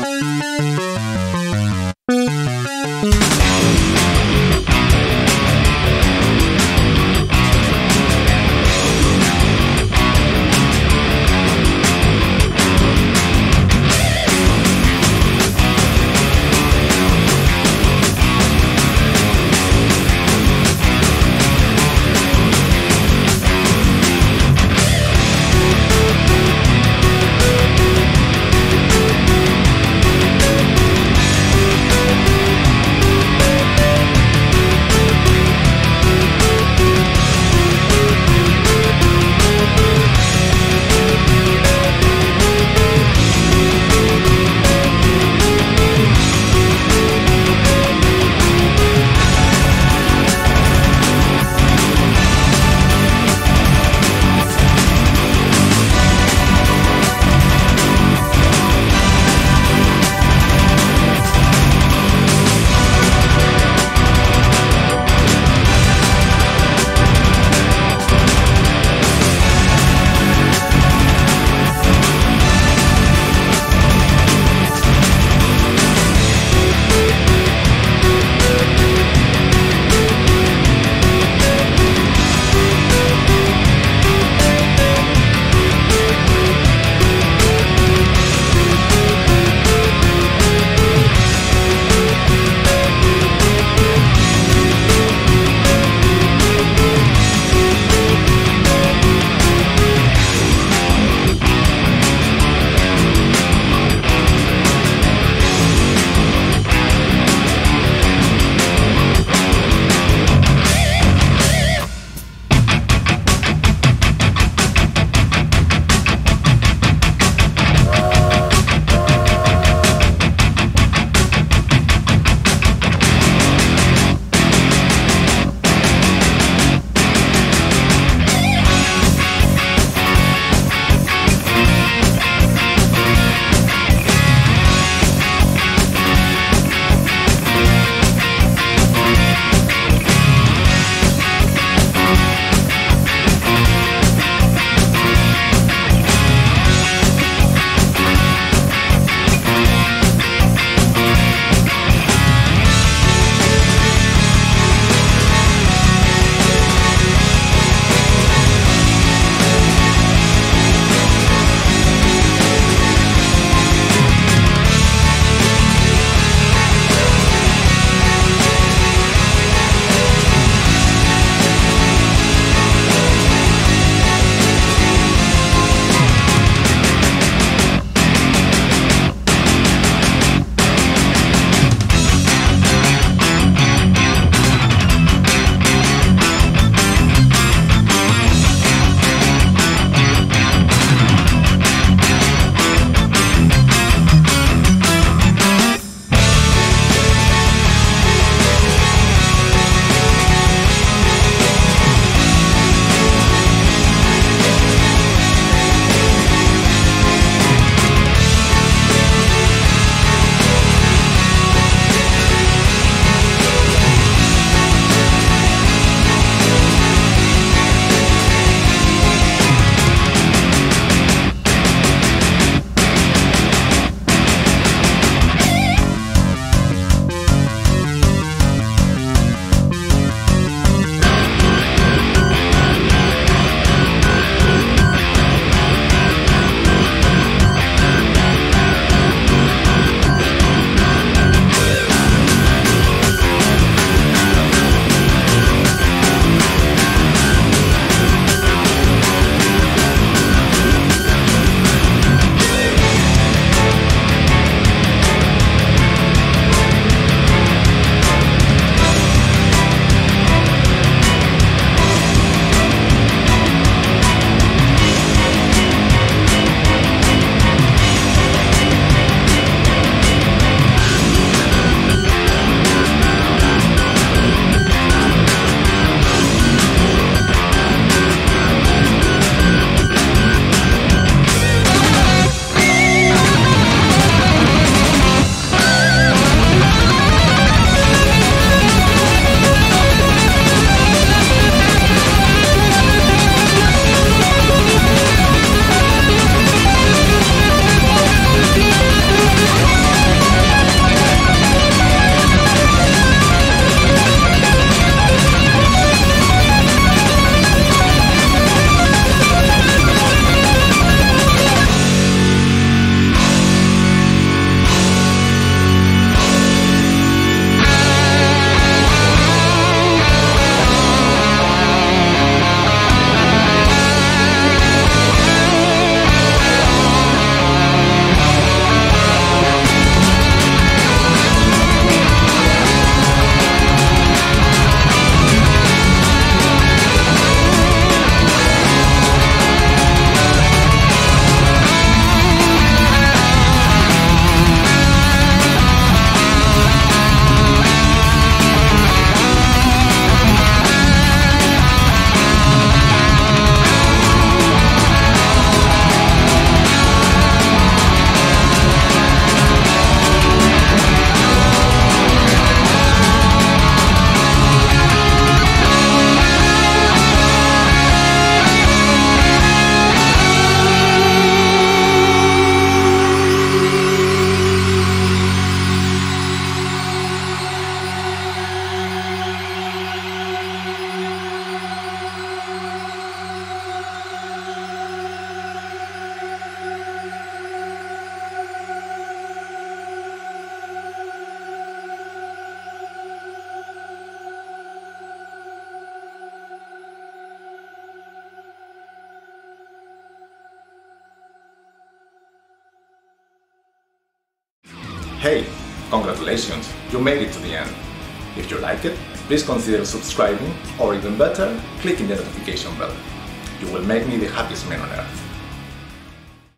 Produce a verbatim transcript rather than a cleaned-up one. We Hey, congratulations, you made it to the end. If you liked it, please consider subscribing or even better, clicking the notification bell. You will make me the happiest man on earth.